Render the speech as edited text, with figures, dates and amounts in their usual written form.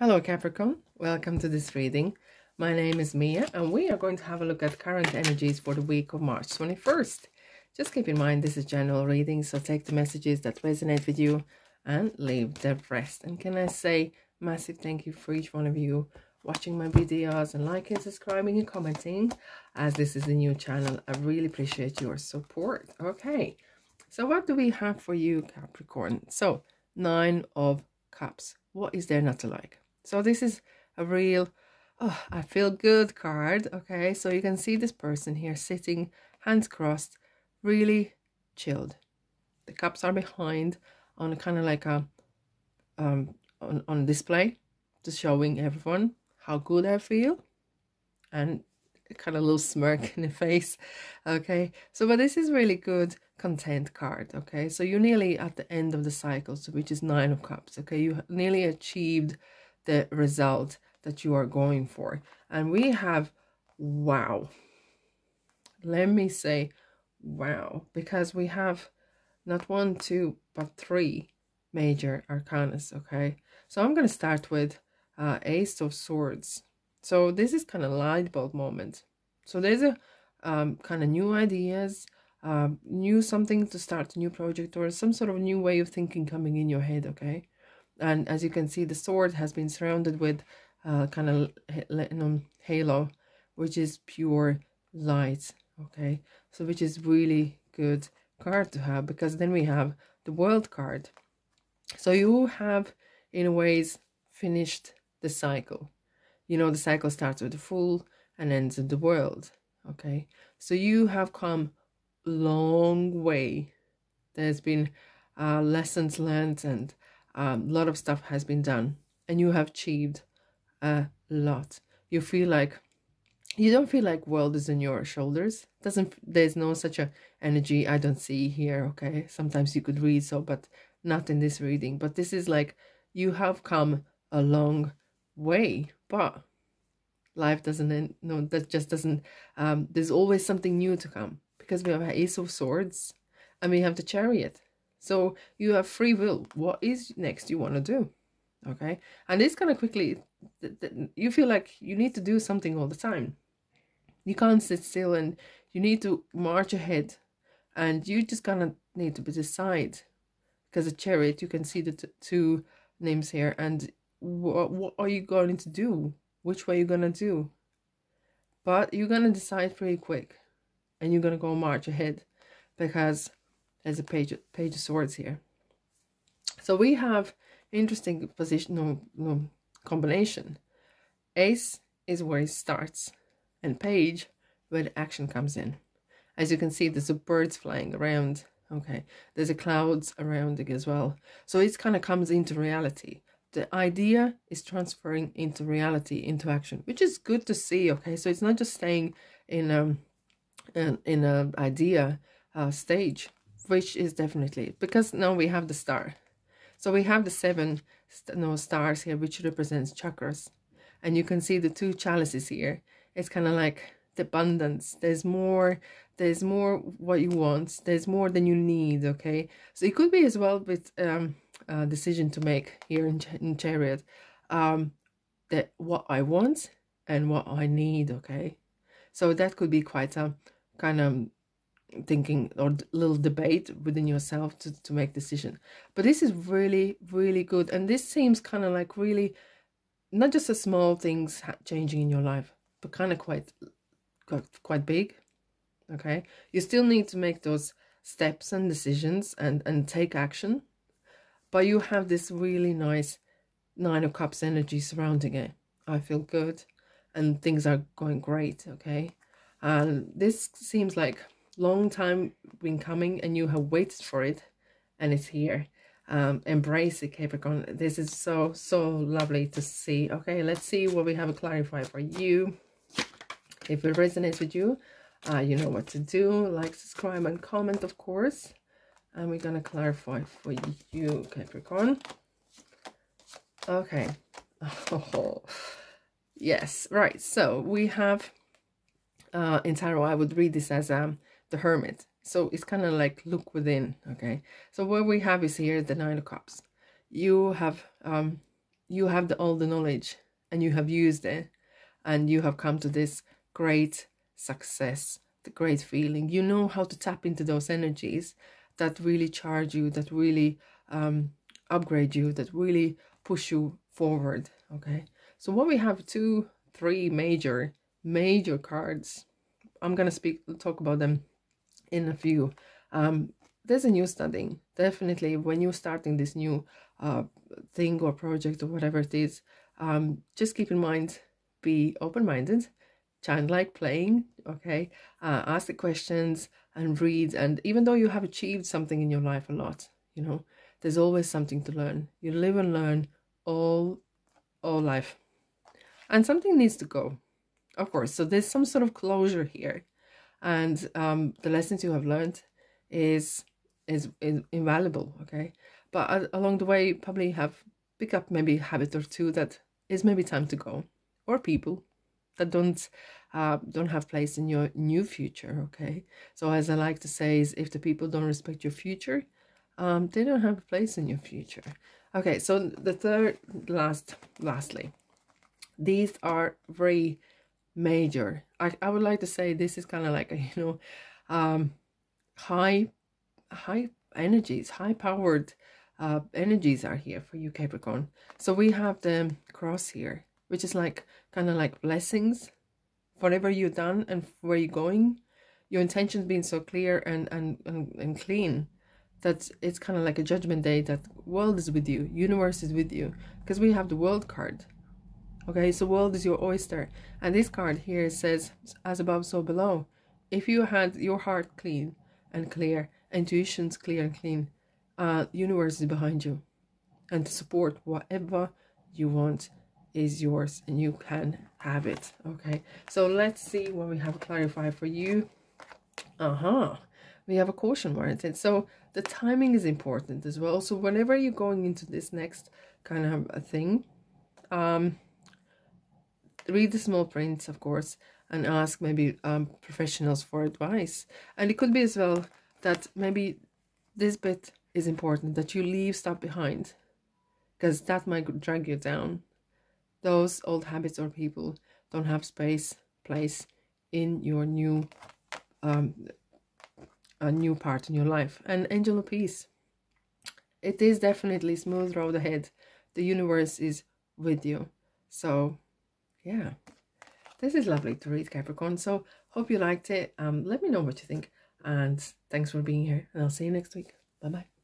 Hello Capricorn, welcome to this reading. My name is Mia and we are going to have a look at current energies for the week of March 21st. Just keep in mind this is general reading, so take the messages that resonate with you and leave the rest. And can I say massive thank you for each one of you watching my videos and liking, subscribing and commenting, as this is a new channel. I really appreciate your support. Okay, so what do we have for you Capricorn? So 9 of Cups, what is there not to like? So this is a real, oh, I feel good card. Okay, so you can see this person here sitting, hands crossed, really chilled. The cups are behind on kind of like a, on display, just showing everyone how good I feel, and kind of a little smirk in the face. Okay, so but this is really good content card. Okay, so you're nearly at the end of the cycle, so which is 9 of Cups. Okay, you nearly achieved the result that you are going for. And we have wow, let me say wow, because we have not 1, 2 but 3 major arcana. Okay, so I'm going to start with Ace of Swords. So this is kind of light bulb moment. So there's a kind of new ideas, new something to start, a new project or some sort of new way of thinking coming in your head. Okay, and as you can see, the sword has been surrounded with kind of latinum halo, which is pure light. Okay, so which is really good card to have, because then we have the World card. So you have in a ways finished the cycle. You know, the cycle starts with the Fool and ends with the World. Okay, so you have come a long way. There's been lessons learned, and a lot of stuff has been done, and you have achieved a lot. You feel like you don't feel like world is on your shoulders. Doesn't, there's no such a energy I don't see here. Okay, sometimes you could read so, but not in this reading. But this is like you have come a long way, but life doesn't end. No, that just doesn't. There's always something new to come, because we have an Ace of Swords and we have the Chariot. So you have free will. What is next you want to do? Okay, and it's kind of quickly, you feel like you need to do something all the time. You can't sit still and you need to march ahead, and you just kind of need to decide, because the Chariot, you can see the two names here, and what are you going to do? Which way are you going to do? But you're going to decide pretty quick, and you're going to go march ahead, because there's a page of Swords here. So we have interesting position, no combination. Ace is where it starts, and page where the action comes in. As you can see, there's a birds flying around. Okay, there's a clouds around it as well. So it kind of comes into reality. The idea is transferring into reality, into action, which is good to see. Okay, so it's not just staying in an idea stage, which is definitely, because now we have the star. So we have the 7 stars here, which represents chakras, and you can see the 2 chalices here. It's kind of like the abundance. There's more what you want, there's more than you need. Okay, so it could be as well with a decision to make here in Chariot, that what I want and what I need. Okay, so that could be quite a kind of thinking or little debate within yourself to make decision. But this is really, really good, and this seems kind of like really not just a small things changing in your life, but kind of quite big. Okay, you still need to make those steps and decisions and take action, but you have this really nice 9 of Cups energy surrounding it. I feel good and things are going great. Okay, and this seems like long time been coming, and you have waited for it, and it's here. Embrace it, Capricorn. This is so lovely to see. Okay, let's see what we have to clarify for you. If it resonates with you, you know what to do. Like, subscribe and comment, of course. And we're gonna clarify for you, Capricorn. Okay. Oh, yes, right. So we have in tarot, I would read this as the Hermit. So it's kind of like look within. Okay, so what we have is here the 9 of Cups. You have you have all the knowledge and you have used it and you have come to this great success, the great feeling. You know how to tap into those energies that really charge you, that really upgrade you, that really push you forward. Okay, so what we have, 2, 3 major cards. I'm gonna talk about them in a few. There's a new study. Definitely when you're starting this new thing or project or whatever it is, just keep in mind, be open-minded, childlike playing, okay? Ask the questions and read. And even though you have achieved something in your life a lot, you know, there's always something to learn. You live and learn all life. And something needs to go, of course. So there's some sort of closure here. And the lessons you have learned is invaluable, okay? But along the way, probably have picked up maybe a habit or two that is maybe time to go, or people that don't have place in your new future, okay? So as I like to say, is if the people don't respect your future, they don't have a place in your future. Okay, so the lastly, these are very major. I would like to say this is kind of like a, you know, high energies, high-powered energies are here for you, Capricorn. So we have the cross here, which is like kind of like blessings, whatever you've done and where you're going, your intentions being so clear and clean that it's kind of like a judgment day, that world is with you, universe is with you, because we have the world card. Okay, so world is your oyster. And this card here says, as above, so below. If you had your heart clean and clear, intuitions clear and clean, universe is behind you. And to support whatever you want is yours, and you can have it. Okay, so let's see what we have clarified for you. We have a caution word. And so the timing is important as well. So whenever you're going into this next kind of a thing, read the small print, of course, and ask maybe professionals for advice. And it could be as well that maybe this bit is important, that you leave stuff behind, because that might drag you down. Those old habits or people don't have place in your new a new part in your life. And Angel of Peace, it is definitely smooth road ahead. The universe is with you. So yeah, this is lovely to read, Capricorn. So hope you liked it. Let me know what you think, and thanks for being here, and I'll see you next week. Bye bye.